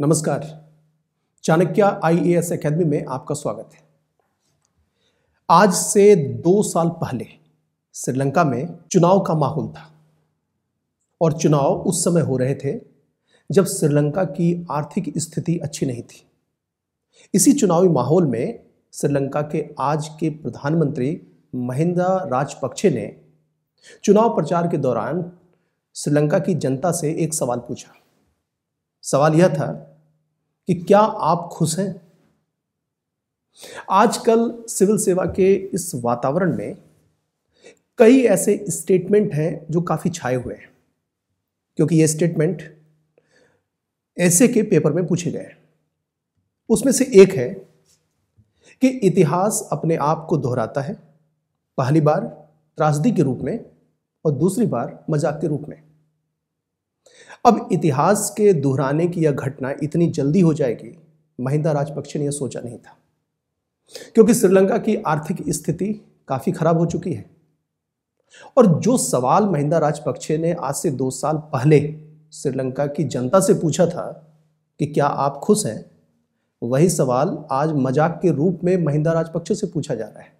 नमस्कार, Chanakya IAS academy में आपका स्वागत है। आज से 2 साल पहले श्रीलंका में चुनाव का माहौल था और चुनाव उस समय हो रहे थे जब श्रीलंका की आर्थिक स्थिति अच्छी नहीं थी। इसी चुनावी माहौल में श्रीलंका के आज के प्रधानमंत्री महिंदा राजपक्षे ने चुनाव प्रचार के दौरान श्रीलंका की जनता से एक सवाल पूछा। सवाल यह था कि क्या आप खुश हैं? आजकल सिविल सेवा के इस वातावरण में कई ऐसे स्टेटमेंट हैं जो काफ़ी छाए हुए हैं, क्योंकि ये स्टेटमेंट ऐसे के पेपर में पूछे गए। उसमें से एक है कि इतिहास अपने आप को दोहराता है, पहली बार त्रासदी के रूप में और दूसरी बार मजाक के रूप में। अब इतिहास के दोहराने की यह घटना इतनी जल्दी हो जाएगी, महिंदा राजपक्षे ने यह सोचा नहीं था, क्योंकि श्रीलंका की आर्थिक स्थिति काफ़ी खराब हो चुकी है। और जो सवाल महिंदा राजपक्षे ने आज से 2 साल पहले श्रीलंका की जनता से पूछा था कि क्या आप खुश हैं, वही सवाल आज मजाक के रूप में महिंदा राजपक्षे से पूछा जा रहा है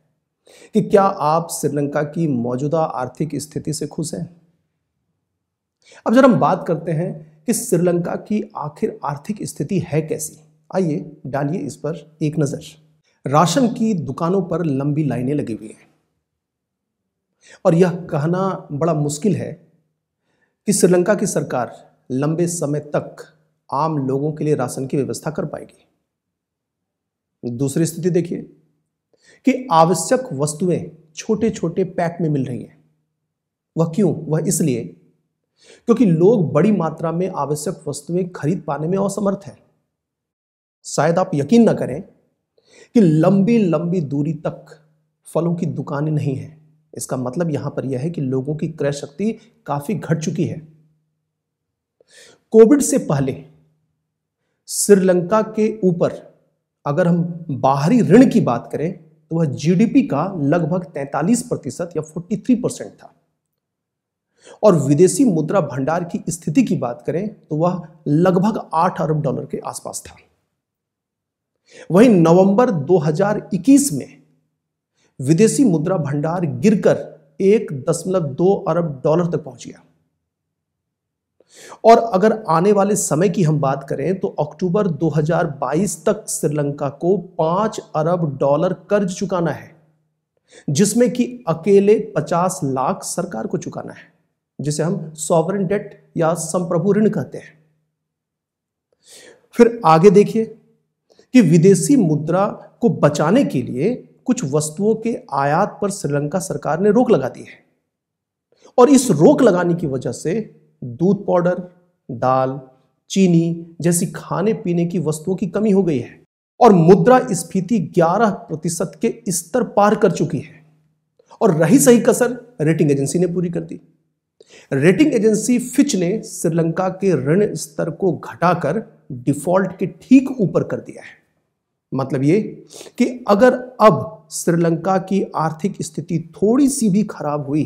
कि क्या आप श्रीलंका की मौजूदा आर्थिक स्थिति से खुश हैं। अब जरा हम बात करते हैं कि श्रीलंका की आखिर आर्थिक स्थिति है कैसी। आइए डालिए इस पर एक नज़र। राशन की दुकानों पर लंबी लाइनें लगी हुई हैं और यह कहना बड़ा मुश्किल है कि श्रीलंका की सरकार लंबे समय तक आम लोगों के लिए राशन की व्यवस्था कर पाएगी। दूसरी स्थिति देखिए कि आवश्यक वस्तुएं छोटे छोटे पैक में मिल रही हैं। वह क्यों? वह इसलिए क्योंकि लोग बड़ी मात्रा में आवश्यक वस्तुएं खरीद पाने में असमर्थ हैं। शायद आप यकीन न करें कि लंबी लंबी दूरी तक फलों की दुकानें नहीं हैं। इसका मतलब यहां पर यह है कि लोगों की क्रय शक्ति काफी घट चुकी है। कोविड से पहले श्रीलंका के ऊपर अगर हम बाहरी ऋण की बात करें तो वह जीडीपी का लगभग 43% या 43% था, और विदेशी मुद्रा भंडार की स्थिति की बात करें तो वह लगभग $8 अरब के आसपास था। वहीं नवंबर 2021 में विदेशी मुद्रा भंडार गिरकर 1.2 अरब डॉलर तक पहुंच गया। और अगर आने वाले समय की हम बात करें तो अक्टूबर 2022 तक श्रीलंका को $5 अरब कर्ज चुकाना है, जिसमें कि अकेले 50 लाख सरकार को चुकाना है, जिसे हम सॉवरेन डेट या संप्रभु ऋण कहते हैं। फिर आगे देखिए कि विदेशी मुद्रा को बचाने के लिए कुछ वस्तुओं के आयात पर श्रीलंका सरकार ने रोक लगा दी है, और इस रोक लगाने की वजह से दूध पाउडर, दाल, चीनी जैसी खाने पीने की वस्तुओं की कमी हो गई है, और मुद्रा स्फीति 11% के स्तर पार कर चुकी है। और रही सही कसर रेटिंग एजेंसी ने पूरी कर दी। रेटिंग एजेंसी फिच ने श्रीलंका के ऋण स्तर को घटाकर डिफॉल्ट के ठीक ऊपर कर दिया है। मतलब ये कि अगर अब श्रीलंका की आर्थिक स्थिति थोड़ी सी भी खराब हुई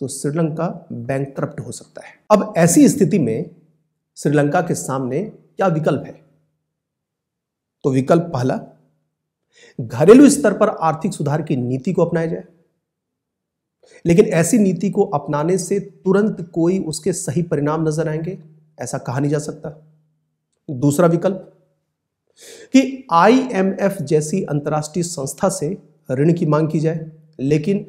तो श्रीलंका बैंकक्रप्ट हो सकता है। अब ऐसी स्थिति में श्रीलंका के सामने क्या विकल्प है? तो विकल्प पहला, घरेलू स्तर पर आर्थिक सुधार की नीति को अपनाया जाए, लेकिन ऐसी नीति को अपनाने से तुरंत कोई उसके सही परिणाम नजर आएंगे ऐसा कहा नहीं जा सकता। दूसरा विकल्प कि IMF जैसी अंतर्राष्ट्रीय संस्था से ऋण की मांग की जाए, लेकिन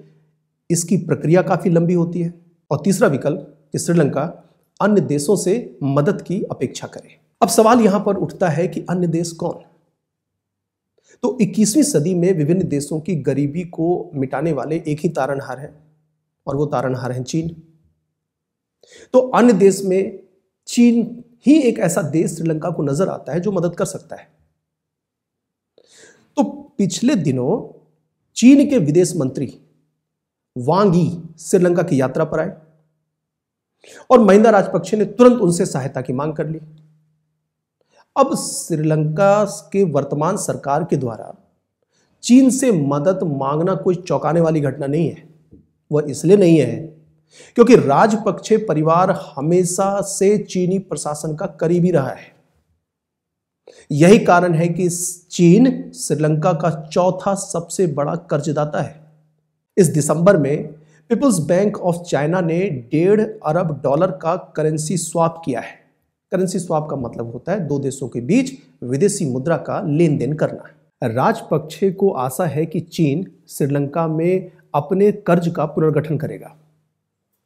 इसकी प्रक्रिया काफी लंबी होती है। और तीसरा विकल्प कि श्रीलंका अन्य देशों से मदद की अपेक्षा करे। अब सवाल यहां पर उठता है कि अन्य देश कौन? तो 21वीं सदी में विभिन्न देशों की गरीबी को मिटाने वाले एक ही तारणहार हैं, और वो तारणहार हैं चीन। तो अन्य देश में चीन ही एक ऐसा देश श्रीलंका को नजर आता है जो मदद कर सकता है। तो पिछले दिनों चीन के विदेश मंत्री वांगी श्रीलंका की यात्रा पर आए और महिंदा राजपक्षे ने तुरंत उनसे सहायता की मांग कर ली। अब श्रीलंका के वर्तमान सरकार के द्वारा चीन से मदद मांगना कोई चौंकाने वाली घटना नहीं है। वह इसलिए नहीं है क्योंकि राजपक्षे परिवार हमेशा से चीनी प्रशासन का करीबी रहा है। यही कारण है कि चीन श्रीलंका का चौथा सबसे बड़ा कर्जदाता है। इस दिसंबर में पीपल्स बैंक ऑफ चाइना ने $1.5 अरब का करेंसी स्वाप किया है। करेंसी स्वाप का मतलब होता है दो देशों के बीच विदेशी मुद्रा का लेन देन करना। राजपक्षे को आशा है कि चीन श्रीलंका में अपने कर्ज का पुनर्गठन करेगा।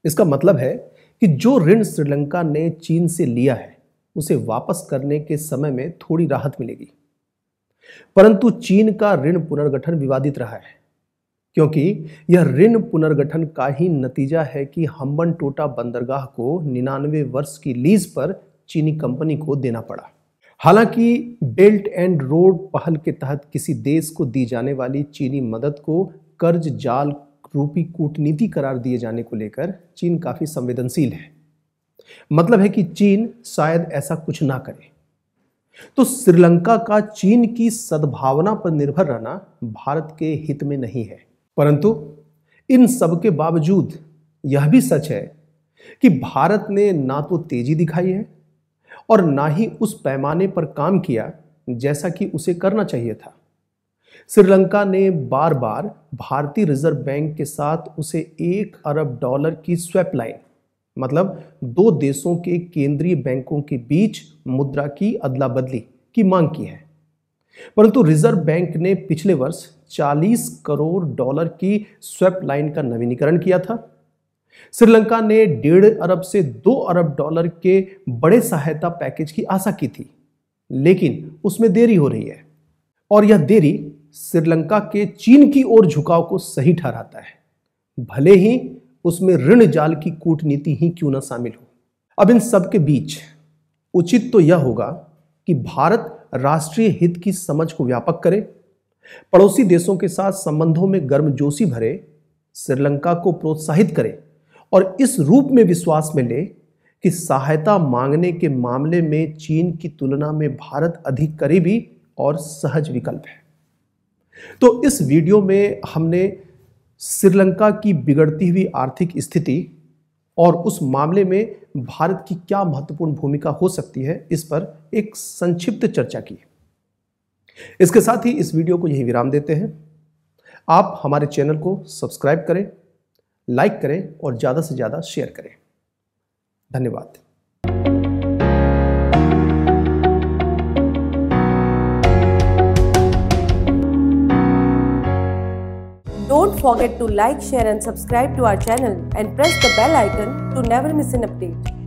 इसका मतलब है कि जो ऋण श्रीलंका ने चीन से लिया है उसे वापस करने के समय में थोड़ी राहत मिलेगी, परंतु चीन का ऋण पुनर्गठन विवादित रहा है, क्योंकि यह ऋण पुनर्गठन का ही नतीजा है कि हम्बनटोटा बंदरगाह को 99 वर्ष की लीज पर चीनी कंपनी को देना पड़ा। हालांकि बेल्ट एंड रोड पहल के तहत किसी देश को दी जाने वाली चीनी मदद को कर्ज जाल रूपी कूटनीति करार दिए जाने को लेकर चीन काफी संवेदनशील है। मतलब है कि चीन शायद ऐसा कुछ ना करे, तो श्रीलंका का चीन की सद्भावना पर निर्भर रहना भारत के हित में नहीं है। परंतु इन सब के बावजूद यह भी सच है कि भारत ने ना तो तेजी दिखाई है और ना ही उस पैमाने पर काम किया जैसा कि उसे करना चाहिए था। श्रीलंका ने बार बार भारतीय रिजर्व बैंक के साथ उसे $1 अरब की स्वैप लाइन, मतलब दो देशों के केंद्रीय बैंकों के बीच मुद्रा की अदला बदली की मांग की है, परंतु रिजर्व बैंक ने पिछले वर्ष $40 करोड़ की स्वैप लाइन का नवीनीकरण किया था। श्रीलंका ने $1.5 अरब से $2 अरब के बड़े सहायता पैकेज की आशा की थी, लेकिन उसमें देरी हो रही है और यह देरी श्रीलंका के चीन की ओर झुकाव को सही ठहराता है, भले ही उसमें ऋण जाल की कूटनीति ही क्यों ना शामिल हो। अब इन सब के बीच उचित तो यह होगा कि भारत राष्ट्रीय हित की समझ को व्यापक करे, पड़ोसी देशों के साथ संबंधों में गर्मजोशी भरे, श्रीलंका को प्रोत्साहित करे और इस रूप में विश्वास में ले कि सहायता मांगने के मामले में चीन की तुलना में भारत अधिक करीबी और सहज विकल्प है। तो इस वीडियो में हमने श्रीलंका की बिगड़ती हुई आर्थिक स्थिति और उस मामले में भारत की क्या महत्वपूर्ण भूमिका हो सकती है, इस पर एक संक्षिप्त चर्चा की। इसके साथ ही इस वीडियो को यहीं विराम देते हैं। आप हमारे चैनल को सब्सक्राइब करें, लाइक करें और ज़्यादा से ज़्यादा शेयर करें। धन्यवाद। Don't forget to like, share and subscribe to our channel and press the bell icon to never miss an update.